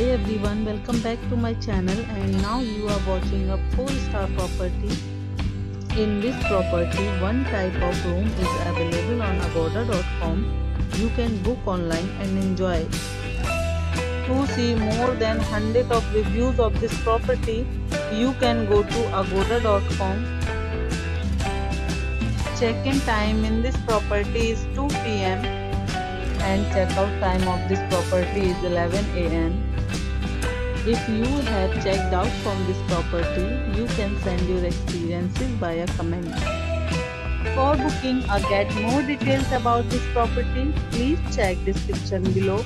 Hi everyone, welcome back to my channel. And now you are watching a 4-star property. In this property, one type of room is available on agoda.com. You can book online and enjoy. To see more than 100 of reviews of this property, you can go to agoda.com. Check-in time in this property is 2 PM and check-out time of this property is 11 AM. If you have checked out from this property, you can send your experiences via comment. For booking or get more details about this property, please check description below.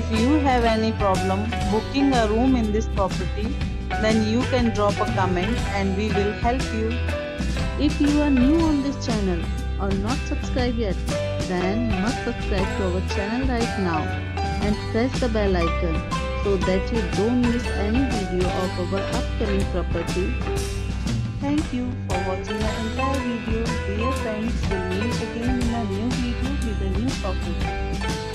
If you have any problem booking a room in this property, then you can drop a comment and we will help you. If you are new on this channel or not subscribed yet, then must subscribe to our channel right now and press the bell icon so that you don't miss any video of our upcoming property. Thank you for watching our entire video. Dear friends, we'll meet again in a new video with a new property.